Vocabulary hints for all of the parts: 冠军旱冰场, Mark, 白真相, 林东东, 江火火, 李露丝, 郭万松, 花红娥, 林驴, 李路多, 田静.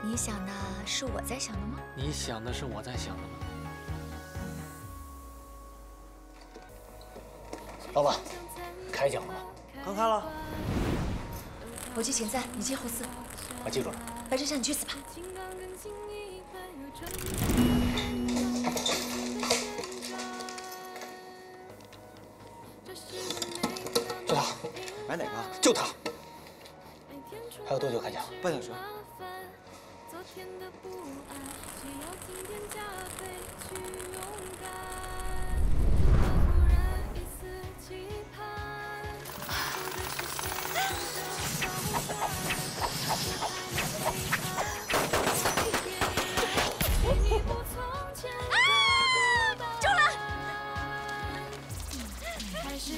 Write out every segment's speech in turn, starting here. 你想的是我在想的吗？你想的是我在想的吗？老板，开奖了吗？刚开了。我去前三，你接后四。我记住了。白真相，你去死吧！就他，买哪个？就他。还有多久开奖？半小时。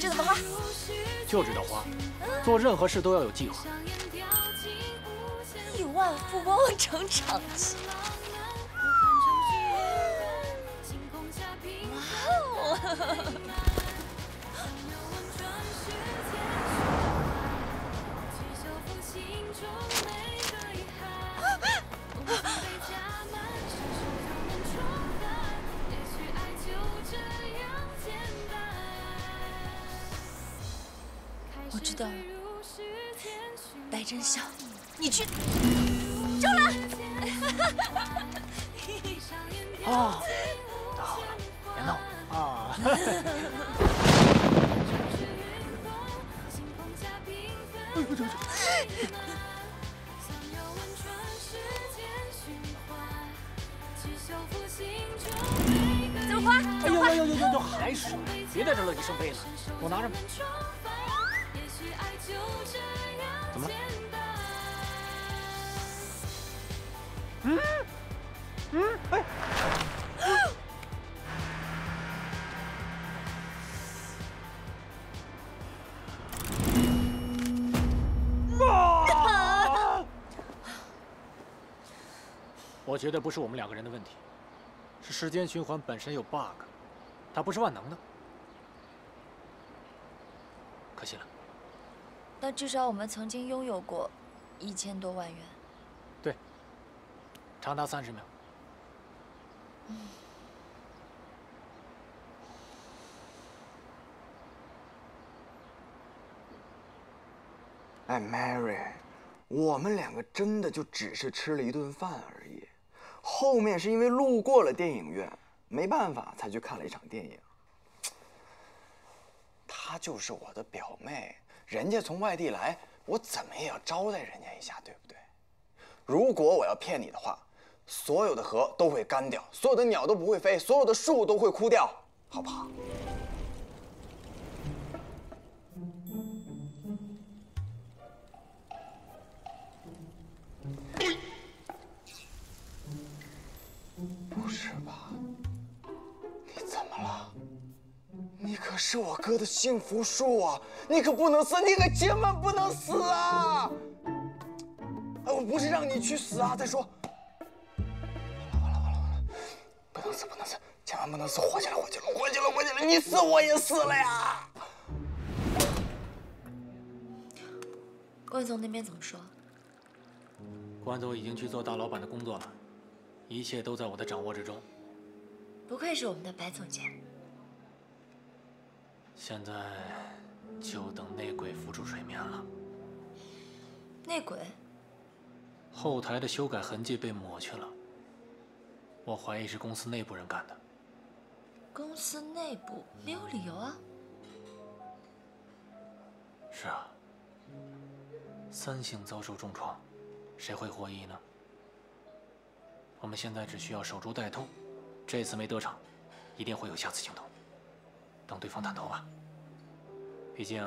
这怎么花？就知道花，做任何事都要有计划。 万富翁成长记。哇哦！我知道了，白真相。 你去，周兰。哦，打好了，别闹啊！哎，不成成。走花，走花。哎呦，还水！别在这乐极生悲了，我拿着吧。怎么了？ 哎，我觉得不是我们两个人的问题，是时间循环本身有 bug， 它不是万能的，可惜了。那至少我们曾经拥有过1000多万元。对。 长达30秒。哎 ，Mary， 我们两个真的就只是吃了一顿饭而已。后面是因为路过了电影院，没办法才去看了一场电影。她就是我的表妹，人家从外地来，我怎么也要招待人家一下，对不对？如果我要骗你的话。 所有的河都会干掉，所有的鸟都不会飞，所有的树都会枯掉，好不好？不是吧？你怎么了？你可是我哥的幸福树啊！你可不能死，你可千万不能死啊！哎，我不是让你去死啊！再说。 不能死，千万不能死！活起来！你死我也死了呀！郭万松那边怎么说？郭万松已经去做大老板的工作了，一切都在我的掌握之中。不愧是我们的白总监。现在就等内鬼浮出水面了。内鬼？后台的修改痕迹被抹去了，我怀疑是公司内部人干的。公司内部没有理由啊。 是啊，三星遭受重创，谁会获益呢？我们现在只需要守株待兔，这次没得逞，一定会有下次行动。等对方探头吧，毕竟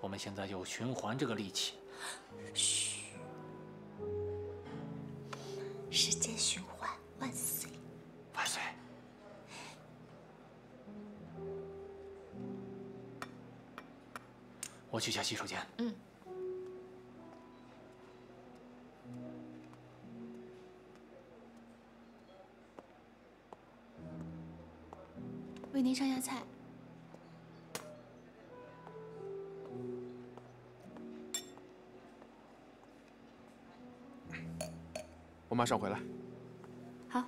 我们现在有循环这个利器。嘘，时间循环万岁！万岁！ 我去下洗手间。嗯。为您上下菜。我马上回来。好。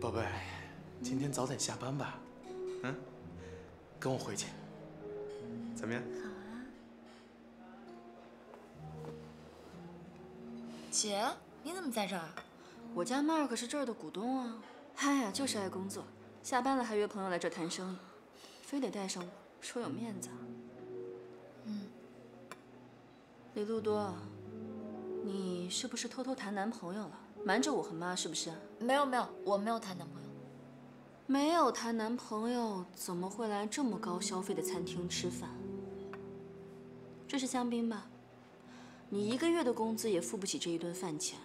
宝贝，今天早点下班吧，嗯，跟我回去，怎么样？好啊。姐，你怎么在这儿？我家妹儿可是这儿的股东啊。哎呀，就是爱工作，下班了还约朋友来这儿谈生意，非得带上我，说有面子。嗯。李路多，你是不是偷偷谈男朋友了？ 瞒着我和妈是不是？没有没有，我没有谈男朋友。没有谈男朋友，怎么会来这么高消费的餐厅吃饭？这是香槟吧？你一个月的工资也付不起这一顿饭钱。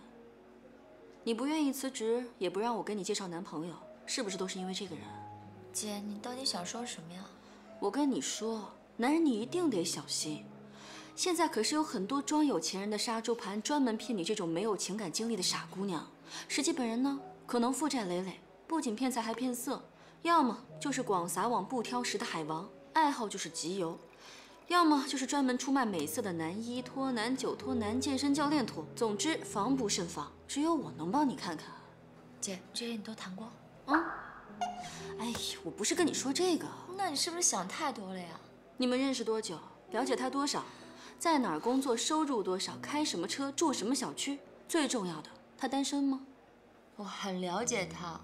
你不愿意辞职，也不让我给你介绍男朋友，是不是都是因为这个人？姐，你到底想说什么呀？我跟你说，男人你一定得小心。 现在可是有很多装有钱人的杀猪盘，专门骗你这种没有情感经历的傻姑娘。实际本人呢，可能负债累累，不仅骗财还骗色，要么就是广撒网不挑食的海王，爱好就是集邮，要么就是专门出卖美色的男医托、男酒托、男健身教练托。总之防不胜防，只有我能帮你看看。姐，这些你都谈过？嗯。哎呀，我不是跟你说这个。那你是不是想太多了呀？你们认识多久？了解他多少？ 在哪儿工作，收入多少，开什么车，住什么小区，最重要的，他单身吗？我很了解他，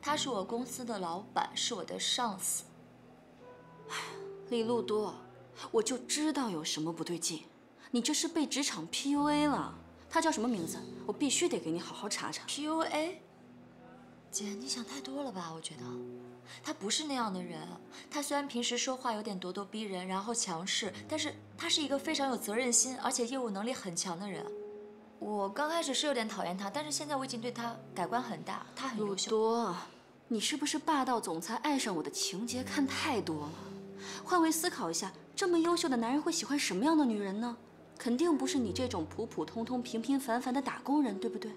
他是我公司的老板，是我的上司。哎，李路多，我就知道有什么不对劲，你这是被职场 PUA 了。他叫什么名字？我必须得给你好好查查。PUA？ 姐，你想太多了吧？我觉得他不是那样的人。他虽然平时说话有点咄咄逼人，然后强势，但是他是一个非常有责任心，而且业务能力很强的人。我刚开始是有点讨厌他，但是现在我已经对他改观很大。他很优秀。鲁多，你是不是霸道总裁爱上我的情节看太多了？换位思考一下，这么优秀的男人会喜欢什么样的女人呢？肯定不是你这种普普通通、平平凡凡的打工人，对不对？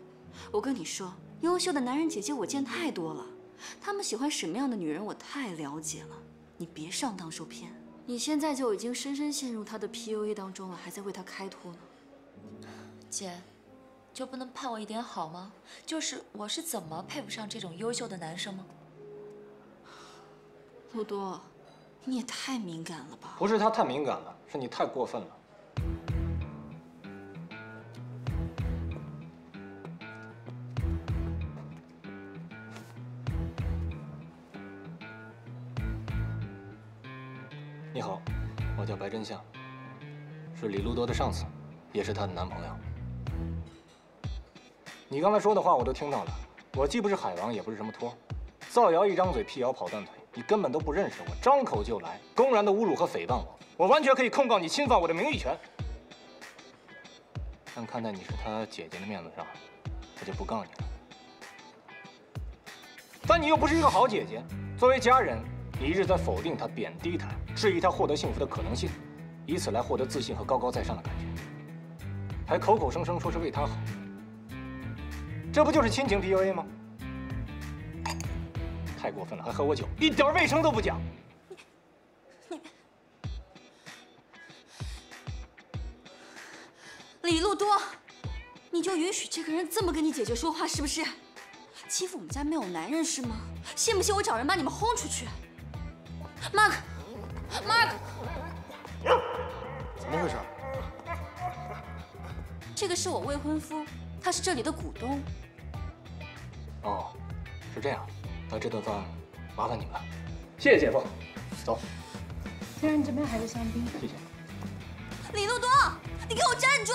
我跟你说。 优秀的男人姐姐我见太多了，他们喜欢什么样的女人我太了解了。你别上当受骗，你现在就已经深深陷入他的 PUA 当中了，还在为他开脱呢。姐，就不能盼我一点好吗？就是我是怎么配不上这种优秀的男生吗？陆多，你也太敏感了吧？不是他太敏感了，是你太过分了。 你好，我叫白真相，是李路多的上司，也是她的男朋友。你刚才说的话我都听到了，我既不是海王，也不是什么托，造谣一张嘴，辟谣跑断腿，你根本都不认识我，张口就来，公然的侮辱和诽谤我，我完全可以控告你侵犯我的名誉权。但看在你是她姐姐的面子上，我就不告你了。但你又不是一个好姐姐。作为家人，你一直在否定她、贬低她，质疑她获得幸福的可能性，以此来获得自信和高高在上的感觉，还口口声声说是为她好，这不就是亲情 PUA 吗？太过分了，还喝我酒，一点卫生都不讲。 李路多，你就允许这个人这么跟你姐姐说话是不是？欺负我们家没有男人是吗？信不信我找人把你们轰出去 ？Mark， 怎么回事？这个是我未婚夫，他是这里的股东。哦，是这样，那这顿饭麻烦你们了，谢谢姐夫。走。先生，你这边还有香槟，谢谢。李路多。 你给我站住！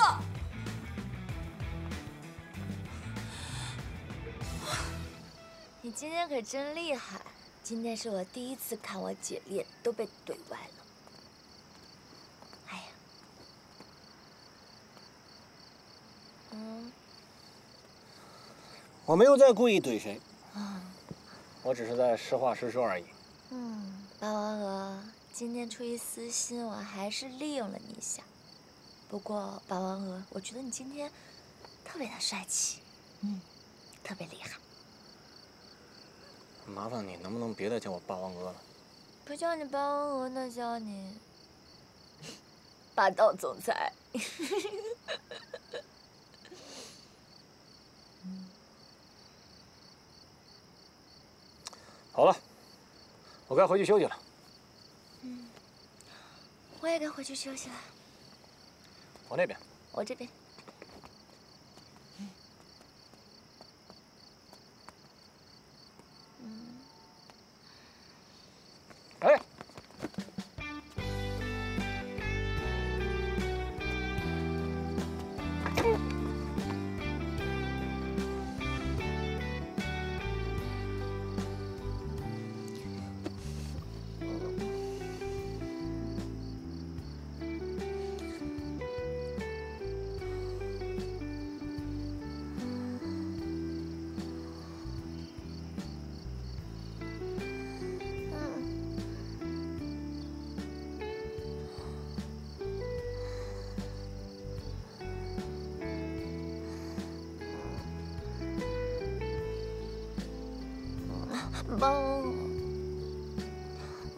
你今天可真厉害！今天是我第一次看我姐脸都被怼歪了。哎呀，我没有在故意怼谁，我只是在实话实说而已。霸王鹅，今天出于私心，我还是利用了你一下。 不过，霸王鹅，我觉得你今天特别的帅气，特别厉害。麻烦你，能不能别再叫我霸王鹅了？不叫你霸王鹅，那叫你霸道总裁。好了，我该回去休息了。我也该回去休息了。 我那边，我这边。哎，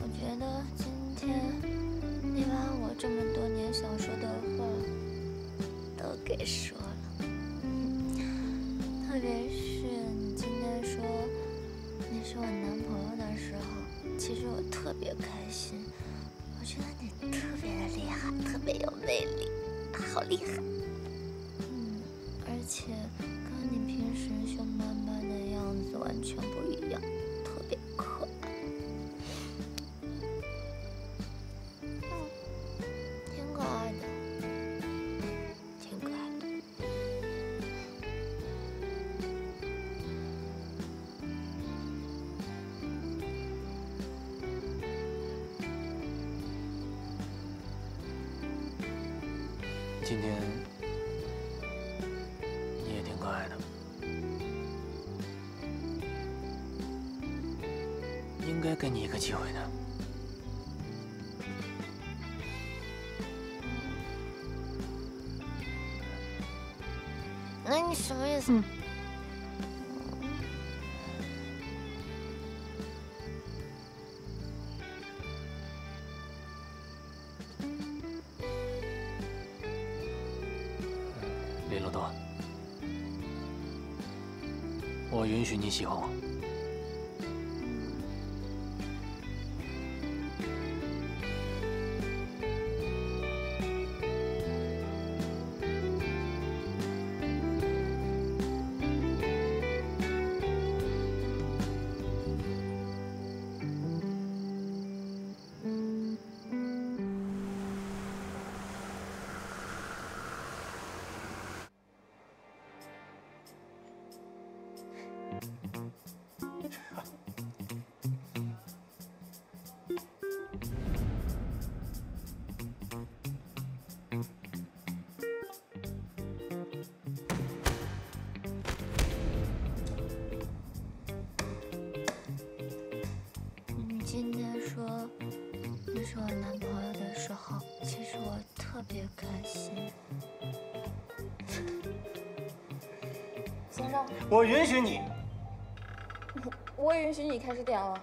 我觉得今天你把我这么多年想说的话都给说了，特别是你今天说你是我男朋友的时候，其实我特别开心，我觉得你特别的厉害，特别有魅力，好厉害。而且跟你平时凶巴巴的样子完全不一样。 今天你也挺可爱的，应该给你一个机会的。 我允许你喜欢我。是我男朋友的时候，其实我特别开心。先生，我允许你。我也允许你开始点了。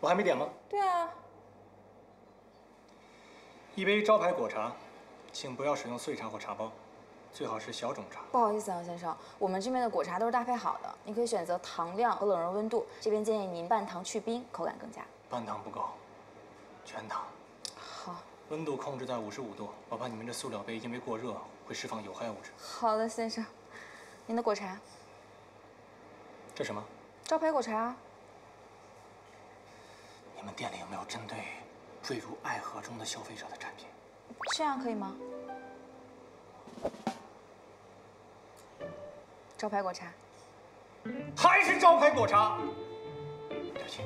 我还没点吗？对啊。一杯招牌果茶，请不要使用碎茶或茶包，最好是小种茶。不好意思啊，先生，我们这边的果茶都是搭配好的，你可以选择糖量和冷热温度。这边建议您半糖去冰，口感更佳。半糖不够，全糖。好。温度控制在55度，我怕你们这塑料杯因为过热会释放有害物质。好的，先生，您的果茶。这什么？招牌果茶。你们店里有没有针对？ 坠入爱河中的消费者的产品，这样可以吗？招牌果茶，还是招牌果茶？对不起，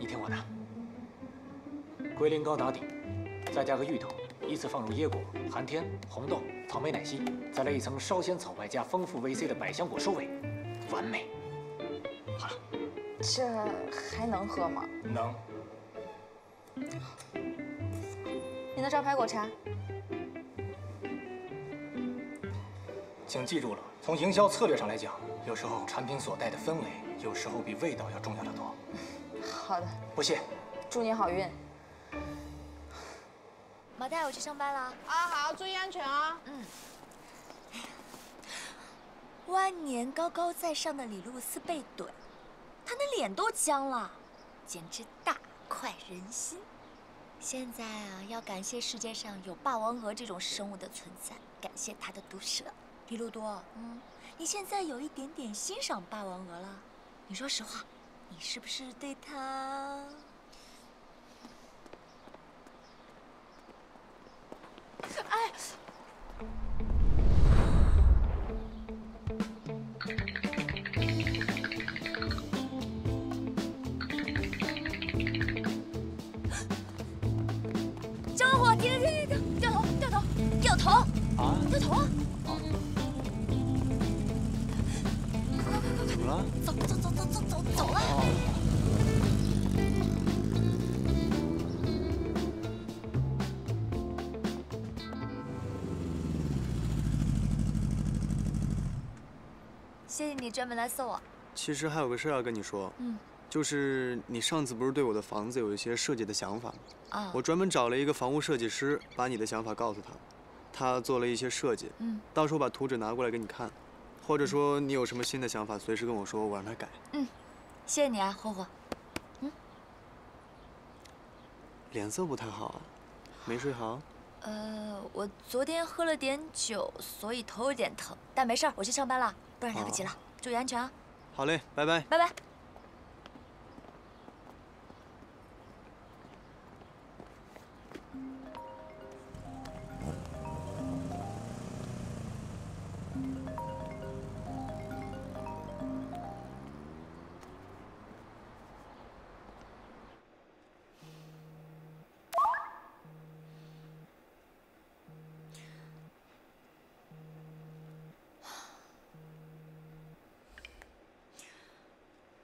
你听我的，龟苓膏打底，再加个芋头，依次放入椰果、寒天、红豆、草莓奶昔，再来一层烧仙草外加丰富 VC 的百香果收尾，完美。好了。 这还能喝吗？能。您的招牌果茶，请记住了。从营销策略上来讲，有时候产品所带的氛围，有时候比味道要重要的多。好的，不谢。祝你好运。毛大，我去上班了。啊，好，注意安全啊。嗯。 万年高高在上的李露丝被怼。 他的脸都僵了，简直大快人心。现在啊，要感谢世界上有霸王鹅这种生物的存在，感谢它的毒舌。李路多，你现在有一点点欣赏霸王鹅了。你说实话，你是不是对它？哎。 掉头啊！掉头啊！快快快快！怎么了？走了！谢谢你专门来送我。其实还有个事要跟你说。嗯。 就是你上次不是对我的房子有一些设计的想法吗？啊，我专门找了一个房屋设计师，把你的想法告诉他，他做了一些设计。嗯，到时候把图纸拿过来给你看，或者说你有什么新的想法，随时跟我说，我让他改。嗯，谢谢你啊，霍霍。嗯，脸色不太好啊，没睡好？我昨天喝了点酒，所以头有点疼，但没事儿，我去上班了，不然来不及了。注意安全啊！好嘞，拜拜。拜拜。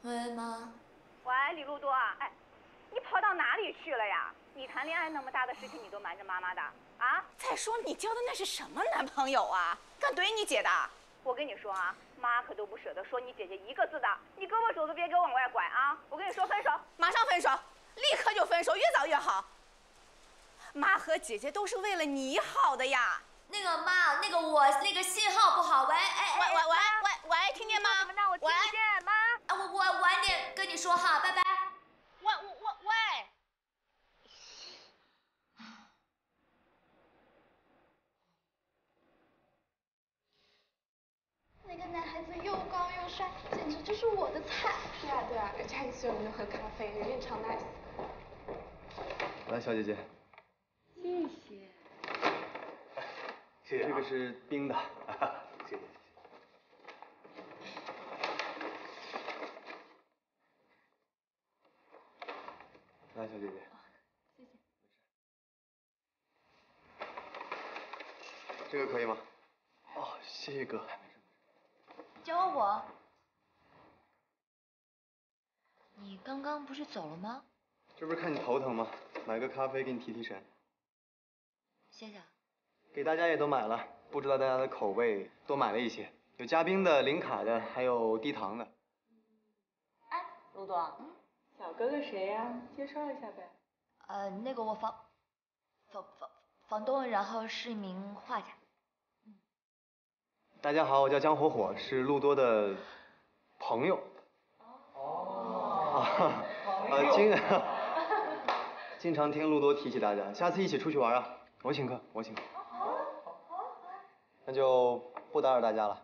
喂，妈。喂，李路多，哎，你跑到哪里去了呀？你谈恋爱那么大的事情，你都瞒着妈妈的啊？再说你交的那是什么男朋友啊？敢怼你姐的？我跟你说啊，妈可都不舍得说你姐姐一个字的，你胳膊肘子别给我往外拐啊！我跟你说，分手，马上分手，立刻就分手，越早越好。妈和姐姐都是为了你好的呀。那个妈，那个我那个信号不好，喂，哎，喂，听见吗？喂，听见妈。 我晚点跟你说哈，拜拜。喂！那个男孩子又高又帅，简直就是我的菜。对啊，而且还喜欢喝咖啡，人也超 nice。来，小姐姐。谢谢。谢谢。这个是冰的，谢谢。 来，小姐姐，谢谢。这个可以吗？哦，谢谢哥。教我。你刚刚不是走了吗？这不是看你头疼吗？买个咖啡给你提提神。先生，给大家也都买了，不知道大家的口味，多买了一些，有加冰的、零卡的，还有低糖的。哎，卢总，小哥哥谁呀？介绍一下呗。那个我房东，然后是一名画家。 大家好，我叫江火火，是陆多的朋友。哦，经常听陆多提起大家，下次一起出去玩啊！我请客，我请客。那就不打扰大家了。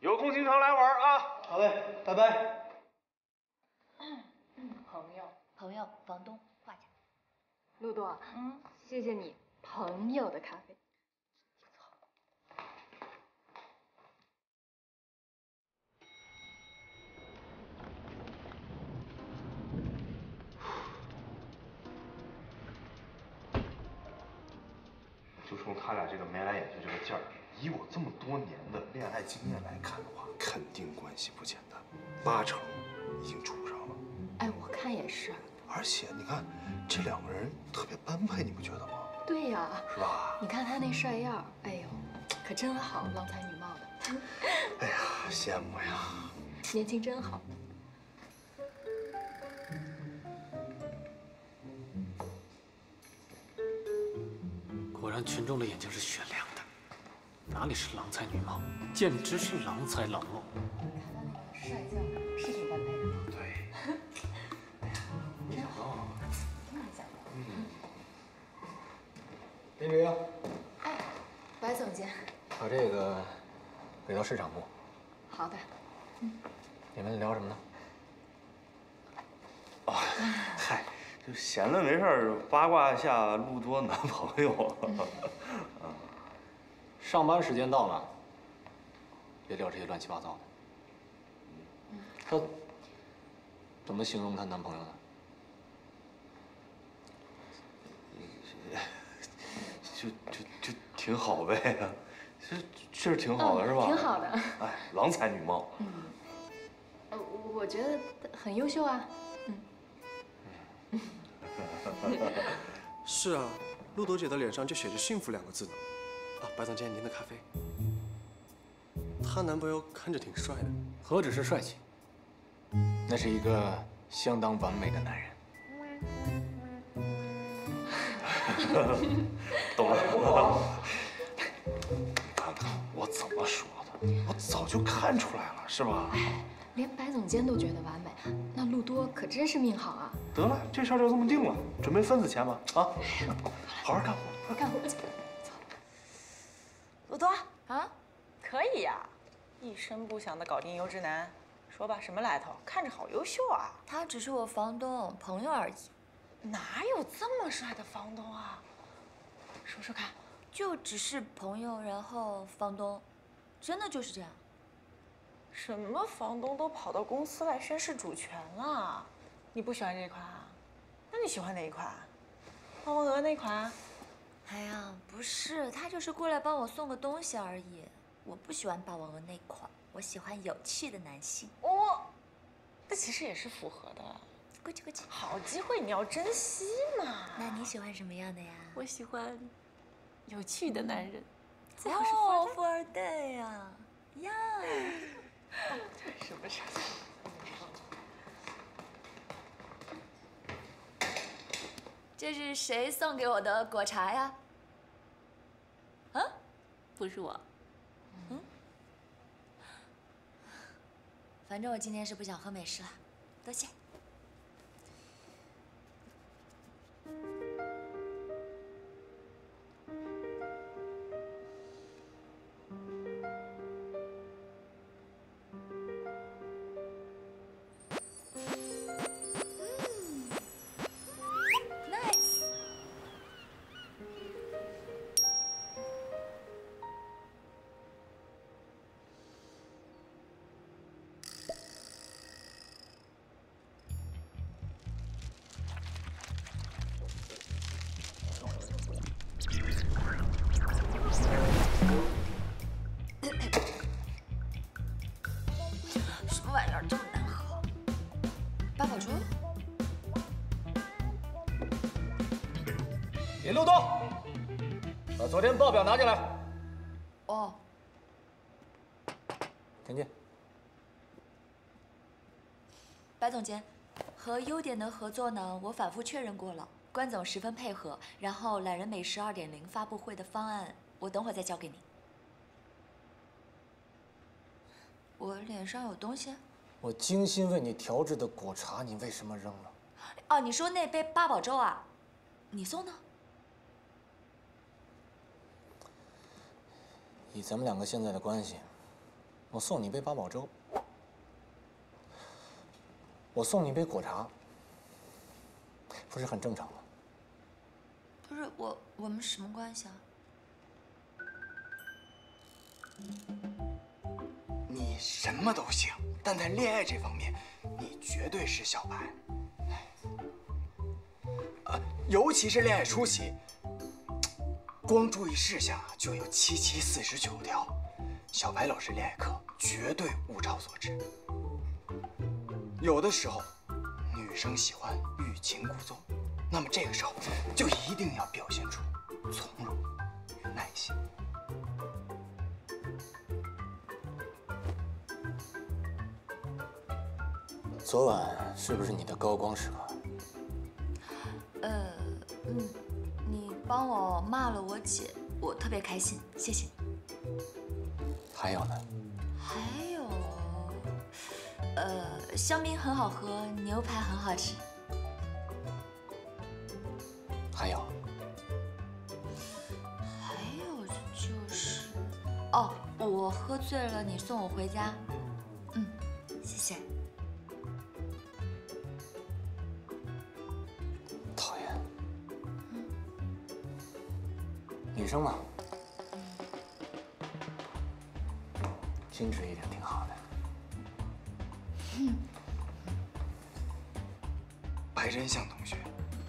有空经常来玩啊！好嘞，拜拜。朋友，房东，画家。陆多，谢谢你。 朋友的咖啡，不错。就冲他俩这个眉来眼去这个劲儿，以我这么多年的恋爱经验来看的话，肯定关系不简单，8成已经处上了。哎，我看也是。而且你看，这两个人特别般配，你不觉得吗？ 对呀，是吧？你看他那帅样，哎呦，可真好，郎才女貌的。哎呀，羡慕呀！年轻真好。果然，群众的眼睛是雪亮的，哪里是郎才女貌，简直是郎才郎貌。看他那个帅相，是挺般配的。对。没想到啊！真没想到。林驴啊！哎，白总监，把这个给到市场部。好的。你们聊什么呢？哦，嗨，就闲的没事儿八卦一下陆多男朋友。上班时间到了，别聊这些乱七八糟的。她怎么形容她男朋友呢？ 就挺好呗，这挺好的是吧？挺好的。哎，郎才女貌。我觉得很优秀啊。是啊，陆朵姐的脸上就写着“幸福”2个字呢。啊，白总监，您的咖啡。她男朋友看着挺帅的，何止是帅气，那是一个相当完美的男人。 懂了，你看看我怎么说的，我早就看出来了，是吧？哎，连白总监都觉得完美，那陆多可真是命好啊！得了，这事儿就这么定了，准备份子钱吧，啊！好好干活，干活去，走。陆多啊，可以呀，一声不响的搞定优质男，说吧，什么来头？看着好优秀啊！他只是我房东朋友而已。 哪有这么帅的房东啊？说说看，就只是朋友，然后房东，真的就是这样。什么房东都跑到公司来宣示主权了？你不喜欢这款啊？那你喜欢哪一款？花红娥那款？哎呀，不是，他就是过来帮我送个东西而已。我不喜欢霸王鹅那款，我喜欢有趣的男性。哦，那其实也是符合的。 好机会你要珍惜嘛！那你喜欢什么样的呀？我喜欢有趣的男人。哦，富二代呀呀！什么事？这是谁送给我的果茶呀？啊？不是我。嗯。反正我今天是不想喝美式了，多谢。林东东，把昨天报表拿进来。哦。田静。白总监，和优点的合作呢，我反复确认过了，关总十分配合。然后懒人美食2.0发布会的方案，我等会再交给你。我脸上有东西？我精心为你调制的果茶，你为什么扔了？哦，你说那杯八宝粥啊？你送的？以咱们两个现在的关系，我送你杯八宝粥，我送你杯果茶，不是很正常吗？不是我们什么关系啊？你什么都行，但在恋爱这方面，你绝对是小白。尤其是恋爱初期。 光注意事项啊，就有7749条。小白老师恋爱课绝对物超所值。有的时候，女生喜欢欲擒故纵，那么这个时候就一定要表现出从容与耐心。昨晚是不是你的高光时刻？你帮我骂了我姐，我特别开心，谢谢你。还有呢？还有，香槟很好喝，牛排很好吃。还有？还有就是，哦，我喝醉了，你送我回家。嗯，谢谢。 女生嘛，矜持一点挺好的。白真相同学，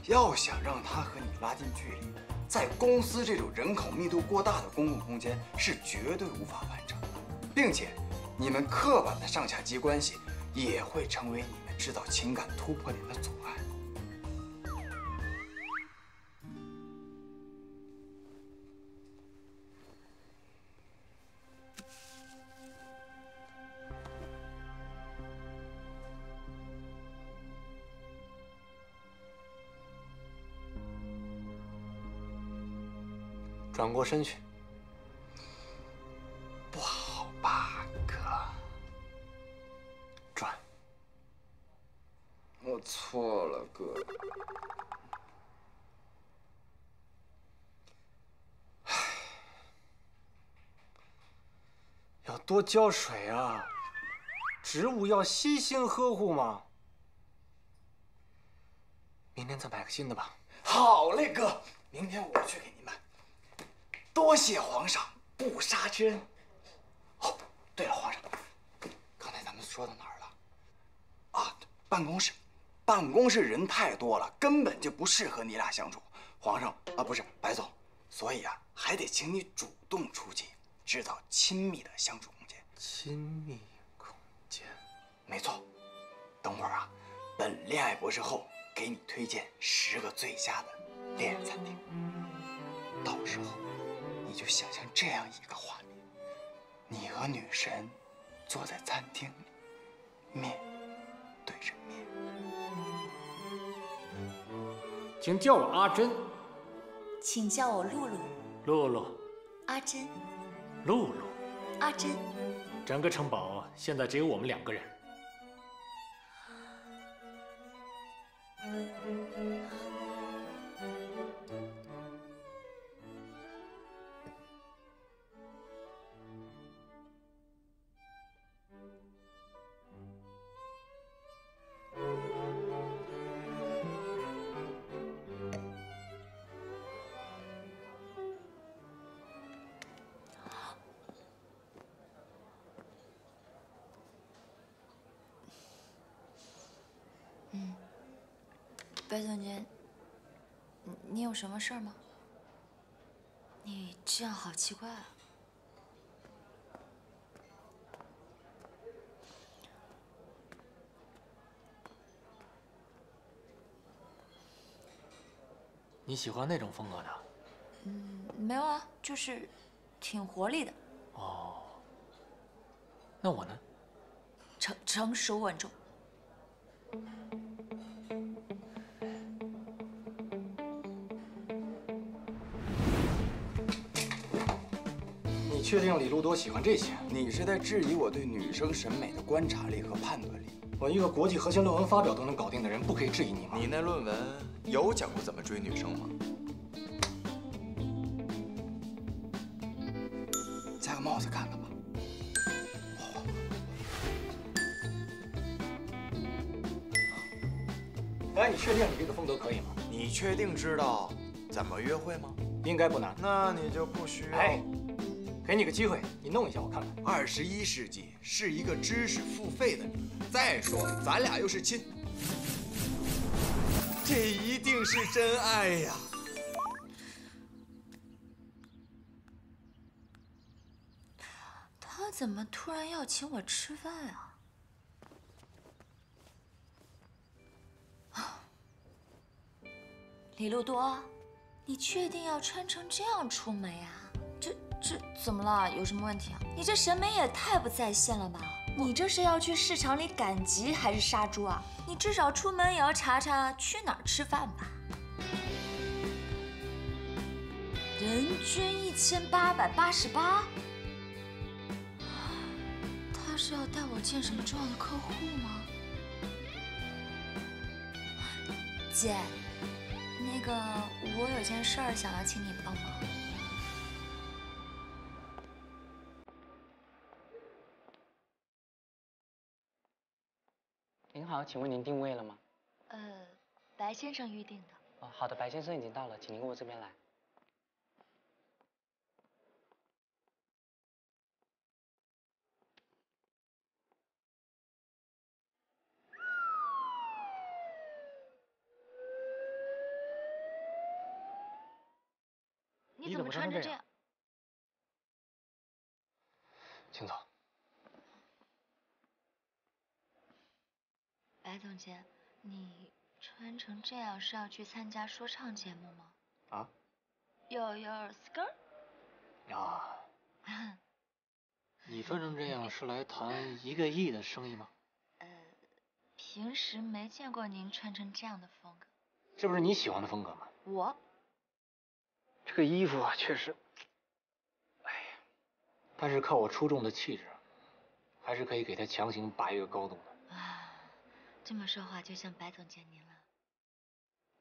要想让他和你拉近距离，在公司这种人口密度过大的公共空间是绝对无法完成的，并且你们刻板的上下级关系也会成为你们制造情感突破点的阻碍。 转过身去，不好吧，哥？转。我错了，哥。唉，要多浇水啊，植物要悉心呵护嘛。明天再买个新的吧。好嘞，哥，明天我去给你买。 多谢皇上不杀之恩。哦，对了，皇上，刚才咱们说到哪儿了？啊，办公室人太多了，根本就不适合你俩相处。皇上啊，不是白总，所以啊，还得请你主动出击，制造亲密的相处空间。亲密空间，没错。等会儿啊，本恋爱博士后给你推荐10个最佳的恋爱餐厅，到时候。 你就想象这样一个画面：你和女神坐在餐厅里，面对着面。请叫我阿珍。请叫我露露。露露。阿珍。露露。阿珍。整个城堡现在只有我们两个人。白总监，你有什么事儿吗？你这样好奇怪啊！你喜欢那种风格的？嗯，没有啊，就是挺活力的。哦，那我呢？成熟稳重。 你确定李路多喜欢这些？你是在质疑我对女生审美的观察力和判断力。我一个国际核心论文发表都能搞定的人，不可以质疑你吗？你那论文有讲过怎么追女生吗？摘个帽子看看吧。 哎，你确定你这个风格可以吗？你确定知道怎么约会吗？应该不难。那你就不需要。哎，给你个机会，你弄一下我看看。21世纪是一个知识付费的年代。再说，咱俩又是亲，这一定是真爱呀！他怎么突然要请我吃饭啊？ 李路多，你确定要穿成这样出门呀？这怎么了？有什么问题啊？你这审美也太不在线了吧！你这是要去市场里赶集还是杀猪啊？你至少出门也要查查去哪儿吃饭吧。人均1888，他是要带我见什么重要的客户吗？姐。 那个，我有件事儿想要请你帮忙。您好，请问您定位了吗？白先生预定的。哦，好的，白先生已经到了，请您跟我这边来。你怎么穿成这样？请坐。白总监，你穿成这样是要去参加说唱节目吗？啊 ？Your skirt？ 呀。你穿成这样是来谈1个亿的生意吗？平时没见过您穿成这样的风格。这不是你喜欢的风格吗？我。 这个衣服啊，确实，哎呀，但是靠我出众的气质，还是可以给他强行拔一个高度的。啊，这么说话就像白总监您了。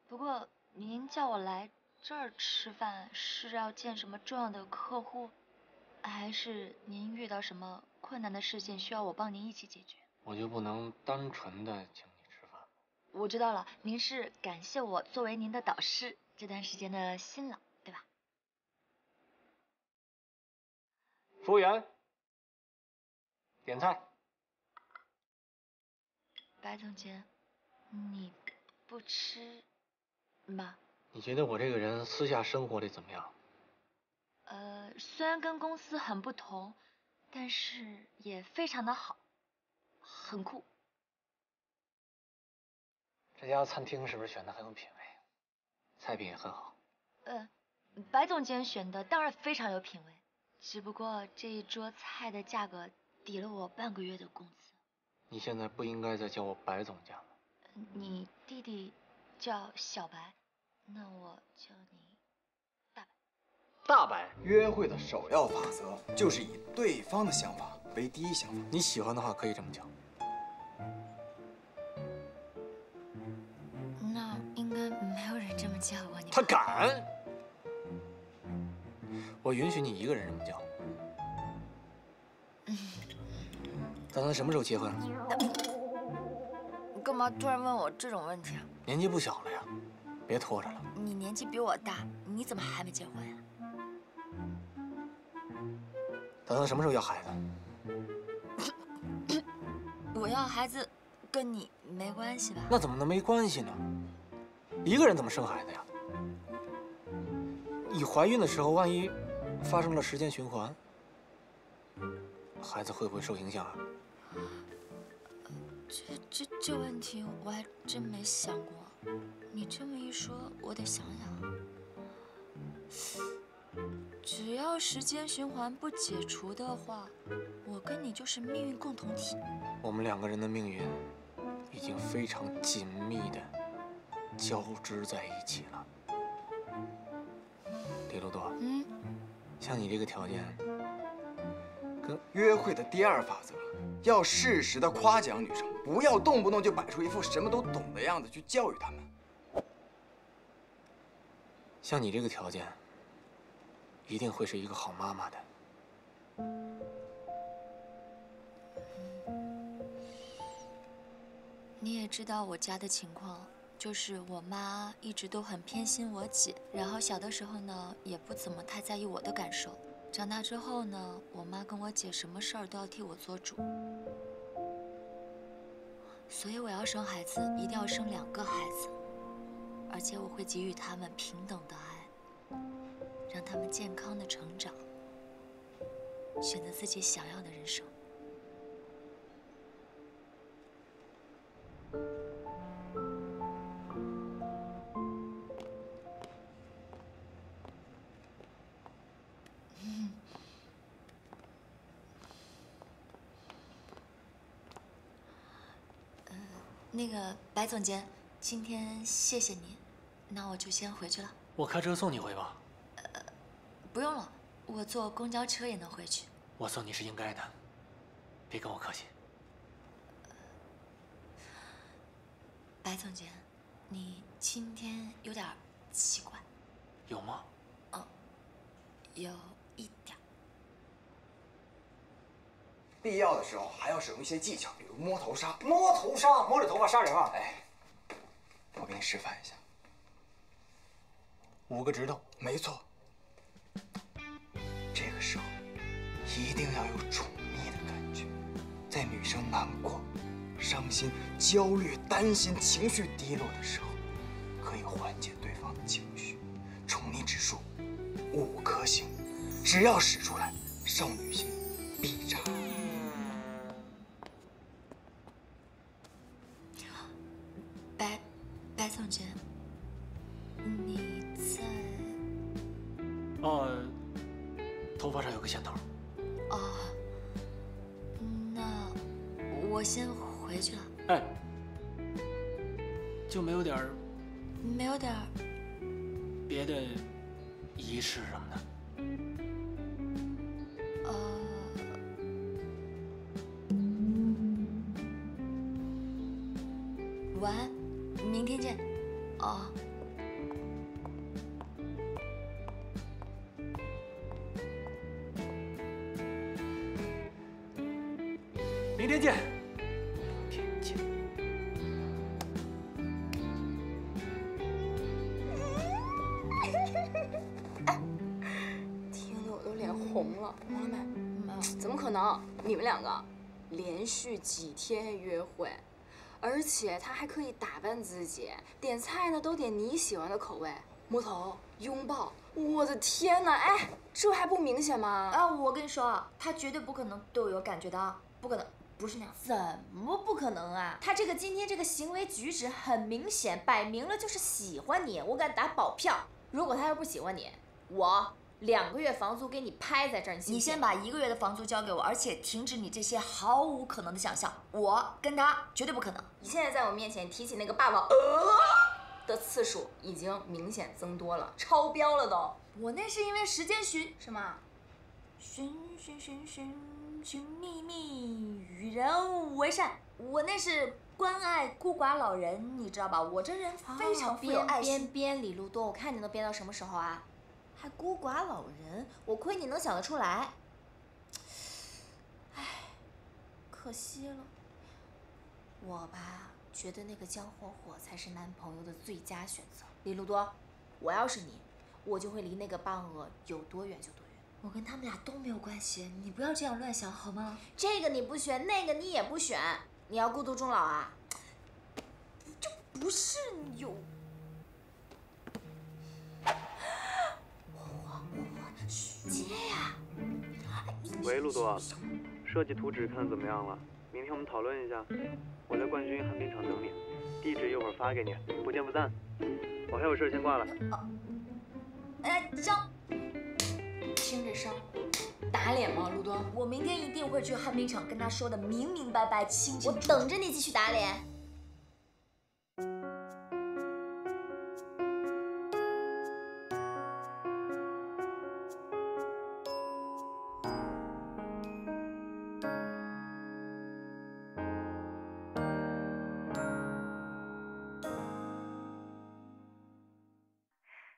不过您叫我来这儿吃饭，是要见什么重要的客户，还是您遇到什么困难的事情需要我帮您一起解决？我就不能单纯的请你吃饭。我知道了，您是感谢我作为您的导师这段时间的辛劳。 服务员，点菜。白总监，你不吃吗？你觉得我这个人私下生活里怎么样？虽然跟公司很不同，但是也非常的好，很酷。这家餐厅是不是选的很有品味？菜品也很好。白总监选的当然非常有品味。 只不过这一桌菜的价格抵了我半个月的工资。你现在不应该再叫我白总监了。你弟弟叫小白，那我叫你大白。大白，约会的首要法则就是以对方的想法为第一想法。你喜欢的话可以这么讲。那应该没有人这么叫过你。他敢！ 我允许你一个人这么叫。打算什么时候结婚？你干嘛突然问我这种问题啊？年纪不小了呀，别拖着了。你年纪比我大，你怎么还没结婚呀？打算什么时候要孩子？我要孩子跟你没关系吧？那怎么能没关系呢？一个人怎么生孩子呀？你怀孕的时候，万一…… 发生了时间循环，孩子会不会受影响啊？这问题我还真没想过，你这么一说，我得想想。只要时间循环不解除的话，我跟你就是命运共同体。我们两个人的命运已经非常紧密的交织在一起了。李露朵，嗯，像你这个条件，跟约会的第二法则，要适时的夸奖女生，不要动不动就摆出一副什么都懂的样子去教育她们。 像你这个条件，一定会是一个好妈妈的。你也知道我家的情况，就是我妈一直都很偏心我姐，然后小的时候呢，也不怎么太在意我的感受。长大之后呢，我妈跟我姐什么事儿都要替我做主，所以我要生孩子，一定要生2个孩子。 而且我会给予他们平等的爱，让他们健康的成长，选择自己想要的人生。那个白总监。 今天谢谢你，那我就先回去了。我开车送你回吧。不用了，我坐公交车也能回去。我送你是应该的，别跟我客气。白总监，你今天有点奇怪。有吗？嗯，有一点。必要的时候还要使用一些技巧，比如摸头杀。摸头杀，摸着头发杀人啊！哎。 我给你示范一下，5个指头，没错。这个时候一定要有宠溺的感觉，在女生难过、伤心、焦虑、担心、情绪低落的时候，可以缓解对方的情绪。宠溺指数5颗星，只要使出来，少女心必炸。 几天约会，而且他还可以打扮自己，点菜呢都点你喜欢的口味，摸头、拥抱，我的天哪！哎，这还不明显吗？啊，我跟你说啊，他绝对不可能对我有感觉的啊，不可能，不是那样。怎么不可能啊？他这个今天这个行为举止很明显，摆明了就是喜欢你，我敢打保票。如果他要不喜欢你，我。 2个月房租给你拍在这儿，你先把1个月的房租交给我，而且停止你这些毫无可能的想象。我跟他绝对不可能。你现在在我面前提起那个爸爸的次数已经明显增多了，超标了都。我那是因为时间什么？寻觅觅，与人为善。我那是。 关爱孤寡老人，你知道吧？我这人非常富有爱心。编李路多，我看你能编到什么时候啊？ 还孤寡老人，我亏你能想得出来。唉，可惜了。我吧，觉得那个江火火才是男朋友的最佳选择。李路多，我要是你，我就会离那个棒娥有多远就多远。我跟他们俩都没有关系，你不要这样乱想好吗？这个你不选，那个你也不选，你要孤独终老啊？这不是有。 接呀！喂，路多，设计图纸看怎么样了？明天我们讨论一下。我在冠军旱冰场等你，地址一会儿发给你，不见不散。我还有事先挂了。哦，江，听这声，打脸吗？陆东，我明天一定会去旱冰场跟他说的明明白白、清清楚楚。我等着你继续打脸。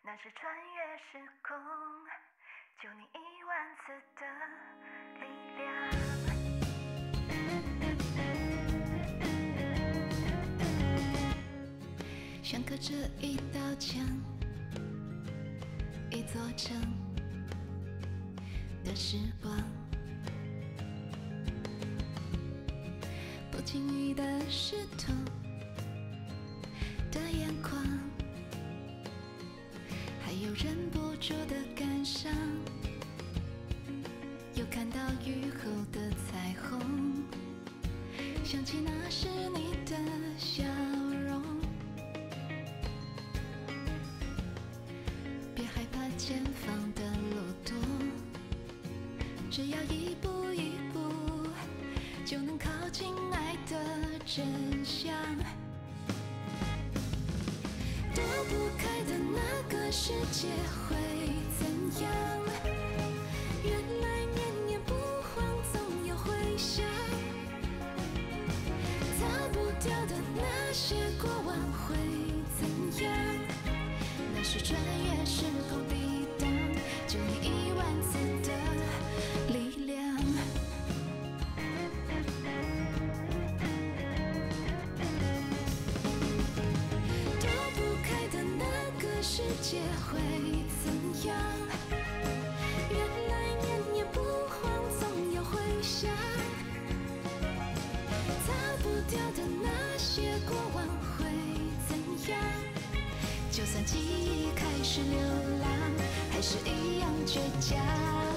那是穿越时空，救你10000次的力量。像隔着一道墙，一座城的时光，不经意的湿透的眼眶。 有忍不住的感伤，又看到雨后的彩虹，想起那是你的笑容。别害怕前方的路多，只要一步一步，就能靠近爱的真相。躲不开的那个。 世界会怎样？原来念念不忘，总有回响。擦不掉的那些过往会怎样？那是穿越时空抵挡，救你10000次的力量。躲不开的那个世界。 就算记忆开始流浪，还是一样倔强。